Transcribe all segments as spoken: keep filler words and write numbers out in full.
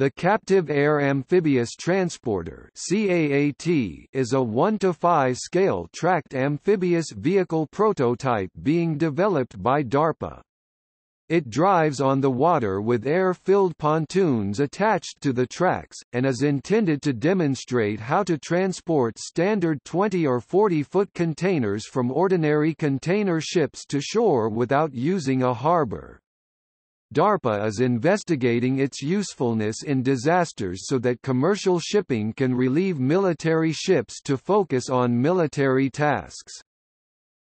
The Captive Air Amphibious Transporter (C A A T) is a one to five scale tracked amphibious vehicle prototype being developed by DARPA. It drives on the water with air-filled pontoons attached to the tracks, and is intended to demonstrate how to transport standard twenty or forty foot containers from ordinary container ships to shore without using a harbor. DARPA is investigating its usefulness in disasters so that commercial shipping can relieve military ships to focus on military tasks.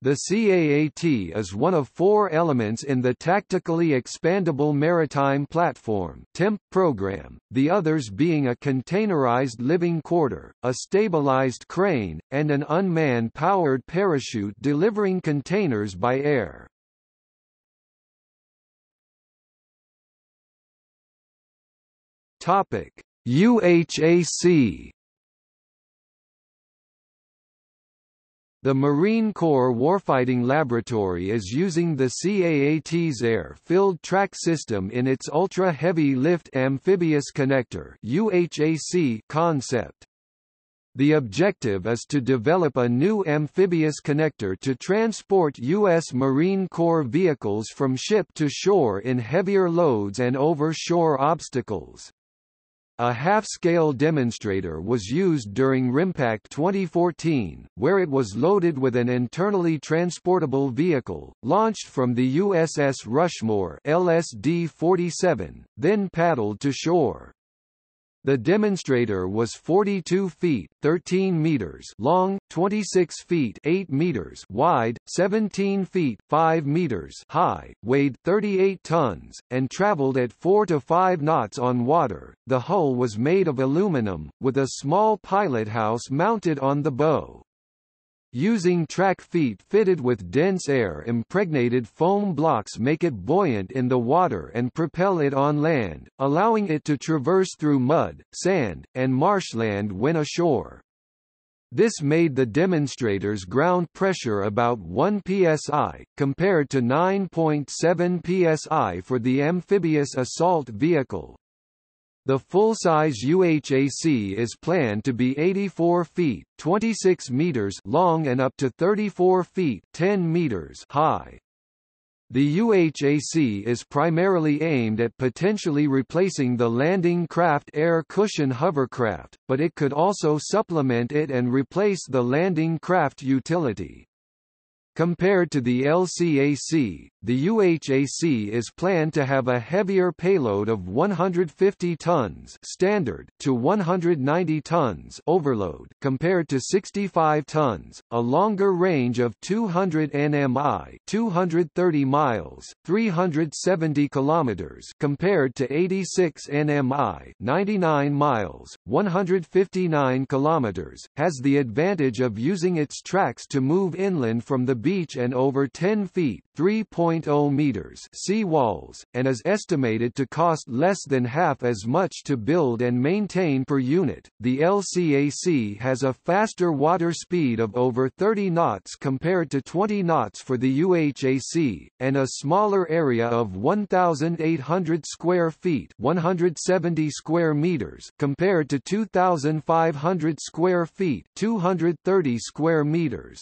The C A A T is one of four elements in the Tactically Expandable Maritime Platform (TEMP) program, the others being a containerized living quarter, a stabilized crane, and an unmanned powered parachute delivering containers by air. Topic: U H A C. The Marine Corps Warfighting Laboratory is using the C A A T's air-filled track system in its ultra-heavy lift amphibious connector (U H A C) concept. The objective is to develop a new amphibious connector to transport U S Marine Corps vehicles from ship to shore in heavier loads and over shore obstacles. A half-scale demonstrator was used during RIMPAC twenty fourteen, where it was loaded with an internally transportable vehicle, launched from the U S S Rushmore L S D forty-seven, then paddled to shore. The demonstrator was forty-two feet, thirteen meters long, twenty-six feet, eight meters wide, seventeen feet, five meters high, weighed thirty-eight tons, and traveled at four to five knots on water. The hull was made of aluminum, with a small pilot house mounted on the bow. Using track feet fitted with dense air-impregnated foam blocks make it buoyant in the water and propel it on land, allowing it to traverse through mud, sand, and marshland when ashore. This made the demonstrator's ground pressure about one P S I, compared to nine point seven P S I for the amphibious assault vehicle. The full-size U H A C is planned to be eighty-four feet, twenty-six meters long and up to thirty-four feet, ten meters high. The U H A C is primarily aimed at potentially replacing the landing craft air cushion hovercraft, but it could also supplement it and replace the landing craft utility. Compared to the L C A C, the U H A C is planned to have a heavier payload of one hundred fifty tons standard to one hundred ninety tons overload compared to sixty-five tons, a longer range of two hundred nautical miles (two hundred thirty miles, three hundred seventy kilometers) compared to eighty-six nautical miles (ninety-nine miles, one hundred fifty-nine kilometers), has the advantage of using its tracks to move inland from the beach beach and over ten feet, three point zero meters sea walls, and is estimated to cost less than half as much to build and maintain per unit. The L C A C has a faster water speed of over thirty knots compared to twenty knots for the U H A C, and a smaller area of one thousand eight hundred square feet, one hundred seventy square meters compared to two thousand five hundred square feet, two hundred thirty square meters.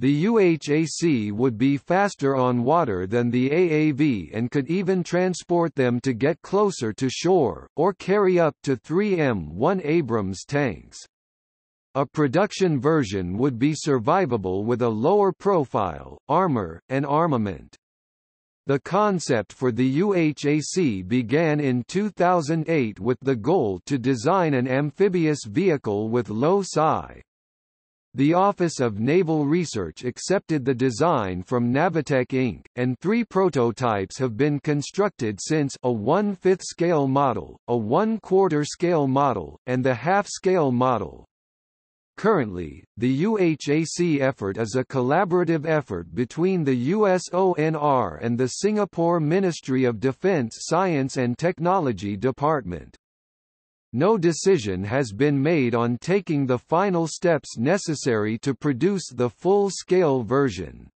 The U H A C would be faster on water than the A A V and could even transport them to get closer to shore, or carry up to three M one Abrams tanks. A production version would be survivable with a lower profile, armor, and armament. The concept for the U H A C began in two thousand eight with the goal to design an amphibious vehicle with low psi. The Office of Naval Research accepted the design from Navatech Incorporated, and three prototypes have been constructed since: a one-fifth scale model, a one-quarter scale model, and the half-scale model. Currently, the U H A C effort is a collaborative effort between the U S O N R and the Singapore Ministry of Defence Science and Technology Department. No decision has been made on taking the final steps necessary to produce the full-scale version.